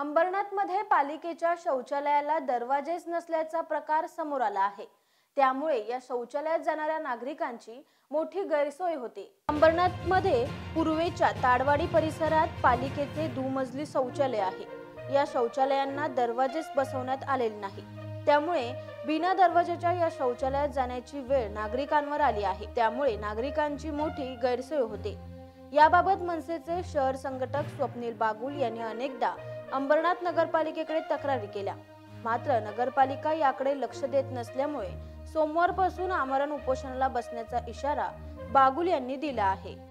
अंबरनाथमध्ये पालिकेच्या शौचालयाला दरवाजेच नसल्याचा प्रकार समोर आला आहे। त्यामुळे या शौचालयात जाणाऱ्या नागरिकांची मोठी गैरसोय होते। अंबरनाथमध्ये पूर्वेच्या ताडवाडी परिसरात पालिकेचे दुमजली शौचालय आहे। या शौचालयांना दरवाजेच बसवण्यात आलेले नाही, त्यामुळे बिना दरवाजेच्या या शौचालयात जाण्याची वेळ नागरिकांवर आली आहे। त्यामुळे नागरिकांची मोठी गैरसोय होते। याबाबत मनसेचे शहर संघटक स्वप्नील बागुल यांनी अनेकदा अंबरनाथ नगरपालिकेकडे तक्रारी केल्या, मात्र नगरपालिका याकडे लक्ष देत नसल्यामुळे सोमवारपासून आमरण उपोषणाला बसण्याचा इशारा बागुल यांनी दिला आहे।